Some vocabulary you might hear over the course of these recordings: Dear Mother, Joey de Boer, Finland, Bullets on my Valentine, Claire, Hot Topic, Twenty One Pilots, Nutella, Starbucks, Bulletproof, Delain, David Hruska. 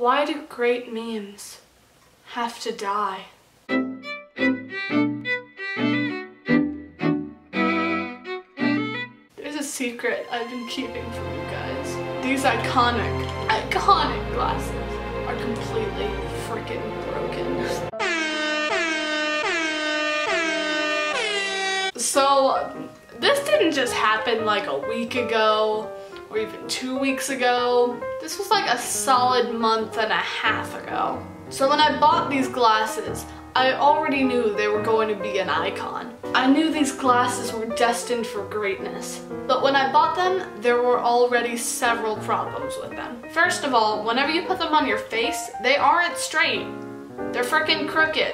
Why do great memes have to die? There's a secret I've been keeping from you guys. These iconic glasses are completely freaking broken. So this didn't just happen like a week ago or even 2 weeks ago. This was like a solid month and a half ago. So when I bought these glasses, I already knew they were going to be an icon. I knew these glasses were destined for greatness. But when I bought them, there were already several problems with them. First of all, whenever you put them on your face, they aren't straight. They're freaking crooked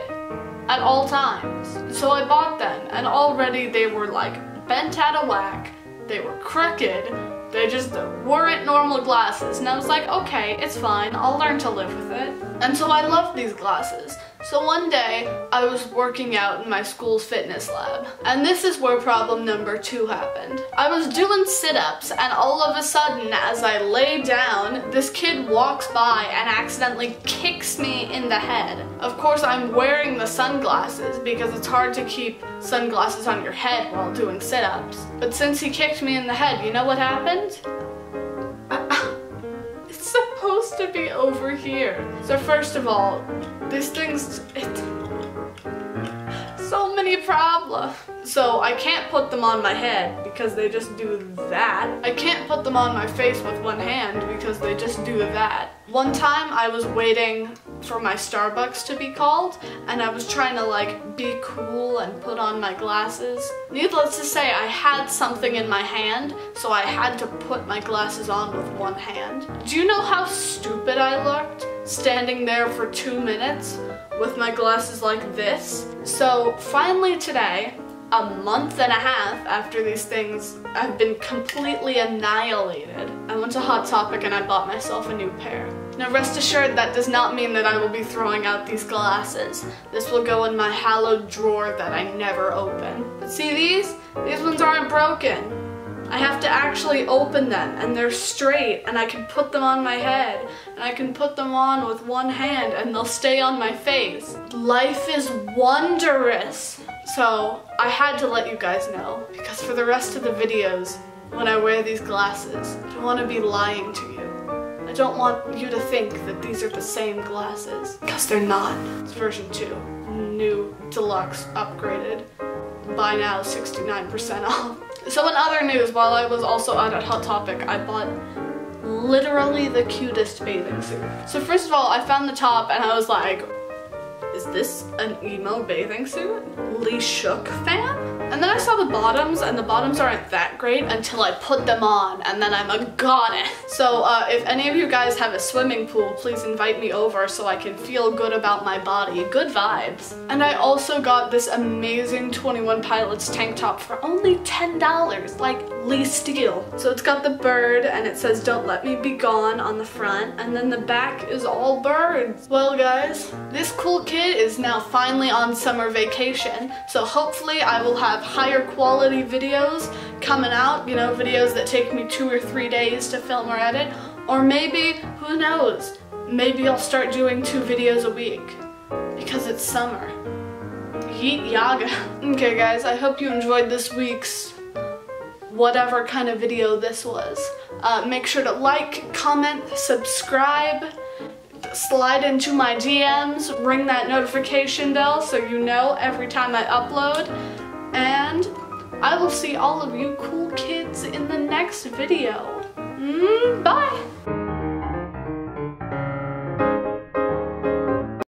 at all times. So I bought them, and already they were like bent out of whack, they were crooked, they just weren't normal glasses, and I was like, okay, it's fine, I'll learn to live with it. And so I loved these glasses. So one day, I was working out in my school's fitness lab, and this is where problem number two happened. I was doing sit-ups, and all of a sudden, as I lay down, this kid walks by and accidentally kicks me in the head. Of course, I'm wearing the sunglasses, because it's hard to keep sunglasses on your head while doing sit-ups. But since he kicked me in the head, you know what happened? It's supposed to be over here. So first of all, this thing's so many problems. So I can't put them on my head because they just do that. I can't put them on my face with one hand because they just do that. One time I was waiting for my Starbucks to be called and I was trying to like be cool and put on my glasses. Needless to say, I had something in my hand, so I had to put my glasses on with one hand. Do you know how stupid I looked? Standing there for 2 minutes with my glasses like this. So finally today, a month and a half after these things have been completely annihilated, I went to Hot Topic and I bought myself a new pair. Now rest assured that does not mean that I will be throwing out these glasses. This will go in my hallowed drawer that I never open. But see these ones aren't broken. I have to actually open them, and they're straight, and I can put them on my head, and I can put them on with one hand, and they'll stay on my face. Life is wondrous! So, I had to let you guys know, because for the rest of the videos, when I wear these glasses, I don't want to be lying to you. I don't want you to think that these are the same glasses, because they're not. It's version 2. New, deluxe, upgraded. Buy now, 69% off. So in other news, while I was also out at Hot Topic, I bought literally the cutest bathing suit. So first of all, I found the top and I was like, is this an emo bathing suit? Lee Shook fan? And then I saw the bottoms, and the bottoms aren't that great until I put them on, and then I'm a goddess. So if any of you guys have a swimming pool, please invite me over so I can feel good about my body. Good vibes. And I also got this amazing 21 Pilots tank top for only $10, like Lee Steele. So it's got the bird, and it says, "Don't let me be gone" on the front, and then the back is all birds. Well guys, this cool kid is now finally on summer vacation, so hopefully I will have higher quality videos coming out, you know, videos that take me 2 or 3 days to film or edit, or maybe, who knows, maybe I'll start doing 2 videos a week, because it's summer. Yeet yaga. Okay guys, I hope you enjoyed this week's whatever kind of video this was. Make sure to like, comment, subscribe, slide into my DMs, ring that notification bell so you know every time I upload. And I will see all of you cool kids in the next video. Bye!